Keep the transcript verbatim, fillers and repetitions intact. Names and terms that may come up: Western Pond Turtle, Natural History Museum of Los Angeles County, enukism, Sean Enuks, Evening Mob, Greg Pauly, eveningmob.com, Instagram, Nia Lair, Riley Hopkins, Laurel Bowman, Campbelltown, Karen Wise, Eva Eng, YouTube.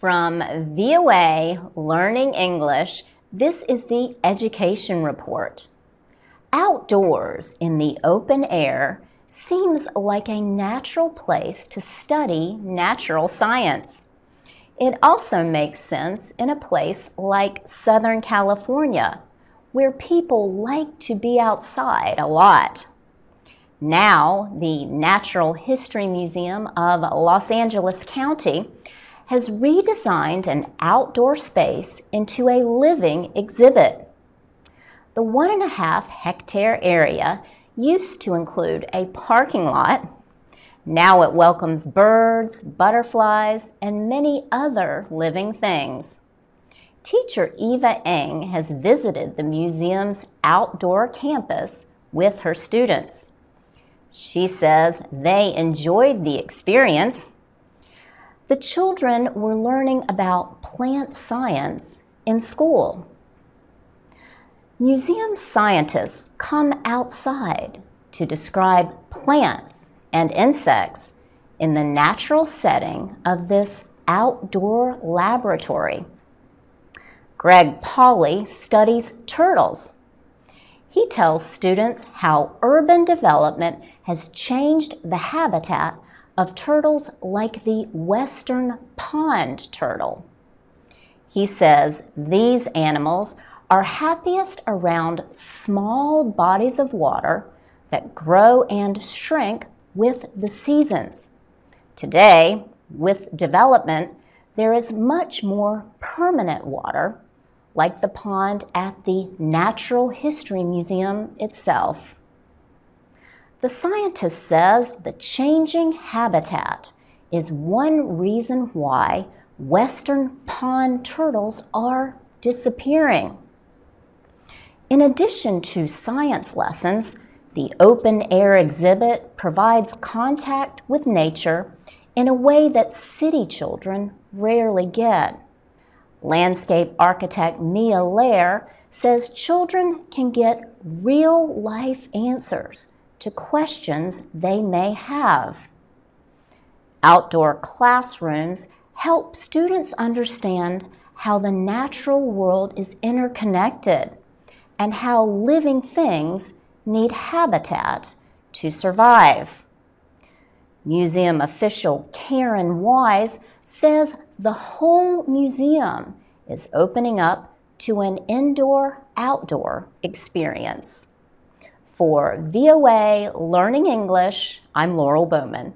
From V O A Learning English, this is the Education Report. Outdoors in the open air seems like a natural place to study natural science. It also makes sense in a place like Southern California, where people like to be outside a lot. Now, the Natural History Museum of Los Angeles County has redesigned an outdoor space into a living exhibit. The one and a half hectare area used to include a parking lot. Now it welcomes birds, butterflies, and many other living things. Teacher Eva Eng has visited the museum's outdoor campus with her students. She says they enjoyed the experience. The children were learning about plant science in school. Museum scientists come outside to describe plants and insects in the natural setting of this outdoor laboratory. Greg Pauly studies turtles. He tells students how urban development has changed the habitat of turtles like the Western Pond Turtle. He says these animals are happiest around small bodies of water that grow and shrink with the seasons. Today, with development, there is much more permanent water, like the pond at the Natural History Museum itself. The scientist says the changing habitat is one reason why Western pond turtles are disappearing. In addition to science lessons, the open-air exhibit provides contact with nature in a way that city children rarely get. Landscape architect Nia Lair says children can get real-life answers to questions they may have. Outdoor classrooms help students understand how the natural world is interconnected and how living things need habitat to survive. Museum official Karen Wise says the whole museum is opening up to an indoor-outdoor experience. For V O A Learning English, I'm Laurel Bowman.